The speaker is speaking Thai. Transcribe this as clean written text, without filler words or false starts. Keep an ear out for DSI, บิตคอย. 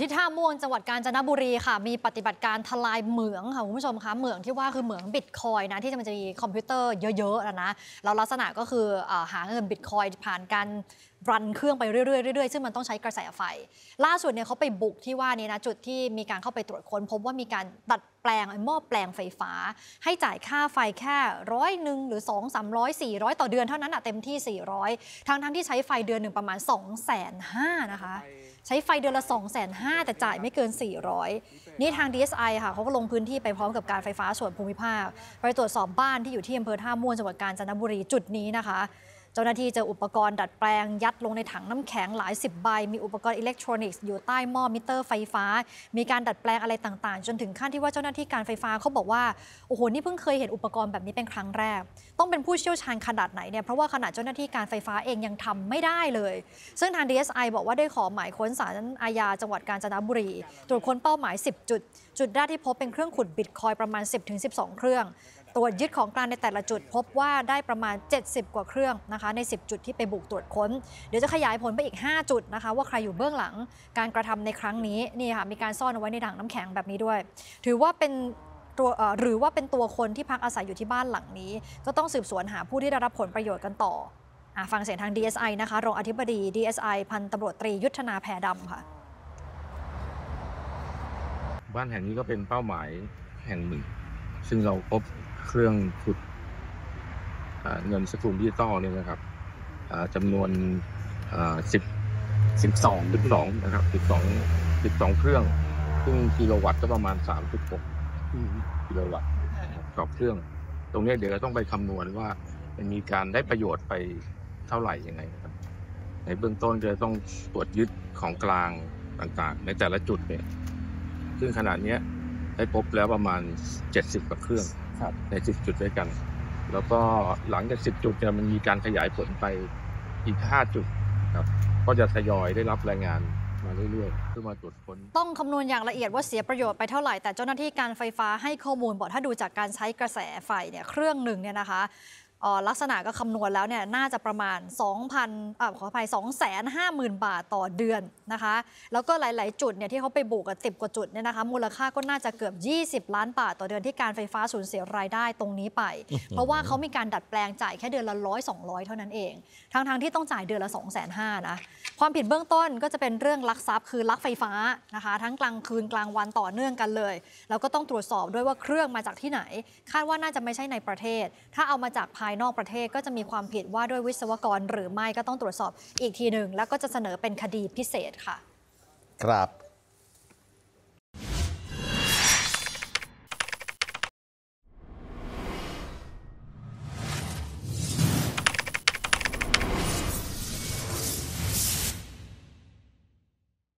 ที่ท่าม่วงจังหวัดกาญจนบุรีค่ะมีปฏิบัติการทลายเหมืองค่ะคุณผู้ชมคะเหมืองที่ว่าคือเหมืองบิตคอยนะที่มันจะมีคอมพิวเตอร์เยอะๆนะแล้วลักษณะก็คือหาเงินบิตคอยผ่านการรันเครื่องไปเรื่อยๆซึ่งมันต้องใช้กระแสไฟล่าสุดเนี่ยเขาไปบุกที่ว่านี้นะจุดที่มีการเข้าไปตรวจค้นพบว่ามีการตัดแปลงหม้อแปลงไฟฟ้าให้จ่ายค่าไฟแค่100หรือ200 300 400ต่อเดือนเท่านั้นอะเต็มที่400ทั้งที่ใช้ไฟเดือนหนึ่งประมาณ 250,000 นะคะใช้ไฟเดือนละ 250,000 แต่จ่ายไม่เกิน400นี่ทาง DSI ค่ะเขาก็ลงพื้นที่ไปพร้อมกับการไฟฟ้าส่วนภูมิภาคไปตรวจสอบบ้านที่อยู่ที่อำเภอท่าม่วงจังหวัดกาญจนบุรีจุดนี้นะคะเจ้าหน้าที่เจออุปกรณ์ดัดแปลงยัดลงในถังน้ำแข็งหลายสิบใบมีอุปกรณ์อิเล็กทรอนิกส์อยู่ใต้หม้อมิเตอร์ไฟฟ้ามีการดัดแปลงอะไรต่างๆจนถึงขั้นที่ว่าเจ้าหน้าที่การไฟฟ้าเขาบอกว่าโอ้โหนี่เพิ่งเคยเห็นอุปกรณ์แบบนี้เป็นครั้งแรกต้องเป็นผู้เชี่ยวชาญขนาดไหนเนี่ยเพราะว่าขณะเจ้าหน้าที่การไฟฟ้าเองยังทำไม่ได้เลยซึ่งทาง DSI บอกว่าได้ขอหมายค้นศาลอาญาจังหวัดกาญจนบุรีตรวจค้นเป้าหมาย10 จุดจุดแรกที่พบเป็นเครื่องขุดบิตคอยประมาณ 10 ถึง 12 เครื่องตรวจยึดของกลางในแต่ละจุดพบว่าได้ประมาณ70กว่าเครื่องนะคะใน10 จุดที่ไปบุกตรวจค้นเดี๋ยวจะขยายผลไปอีก5 จุดนะคะว่าใครอยู่เบื้องหลังการกระทำในครั้งนี้นี่ค่ะมีการซ่อนเอาไว้ในถังน้ำแข็งแบบนี้ด้วยถือว่าเป็นตัวหรือว่าเป็นตัวคนที่พักอาศัยอยู่ที่บ้านหลังนี้ก็ต้องสืบสวนหาผู้ที่ได้รับผลประโยชน์กันต่อฟังเสียงทาง DSI นะคะรองอธิบดี DSI พันตำรวจตรียุทธนาแพดำค่ะบ้านแห่งนี้ก็เป็นเป้าหมายแห่งหนึ่งซึ่งเราพบเครื่องขุดเงินสกุลดิจิตอลเนี่ยนะครับจำนวน12นะครับ12เครื่องซึ่งกิโลวัตต์ก็ประมาณ 3.6 กิโลวัตต์ต่อเครื่องตรงนี้เดี๋ยวเราต้องไปคำนวณว่ามันมีการได้ประโยชน์ไปเท่าไหร่ยังไงครับในเบื้องต้นจะต้องตรวจยึดของกลางต่างๆในแต่ละจุดเนี่ยซึ่งขนาดนี้ได้พบแล้วประมาณ70กว่าเครื่องใน10 จุดด้วยกันแล้วก็หลังจาก10 จุดเนี่ยมันมีการขยายผลไปอีก5 จุดครับก็จะทยอยได้รับรายงานมาเรื่อยๆเพื่อมาตรวจค้นต้องคำนวณอย่างละเอียดว่าเสียประโยชน์ไปเท่าไหร่แต่เจ้าหน้าที่การไฟฟ้าให้ข้อมูลบอกถ้าดูจากการใช้กระแสไฟเนี่ยเครื่องหนึ่งเนี่ยนะคะลักษณะก็คำนวณแล้วเนี่ยน่าจะประมาณ 250,000 บาทต่อเดือนนะคะแล้วก็หลายๆจุดเนี่ยที่เขาไปบุกกับ10 กว่าจุดเนี่ยนะคะมูลค่าก็น่าจะเกือบ20 ล้านบาทต่อเดือนที่การไฟฟ้าสูญเสียรายได้ตรงนี้ไป เพราะว่าเขามีการดัดแปลงจ่ายแค่เดือนละ100 200เท่านั้นเองทั้งที่ต้องจ่ายเดือนละ 250,000 นะความผิดเบื้องต้นก็จะเป็นเรื่องลักทรัพย์คือลักไฟฟ้านะคะทั้งกลางคืนกลางวันต่อเนื่องกันเลยแล้วก็ต้องตรวจสอบด้วยว่าเครื่องมาจากที่ไหนคาดว่าน่าจะไม่ใช่ในประเทศถ้าเอามาจากภายนอกประเทศก็จะมีความผิดว่าด้วยวิศวกรหรือไม่ก็ต้องตรวจสอบอีกทีหนึ่งแล้วก็จะเสนอเป็นคดีพิเศษค่ะครับ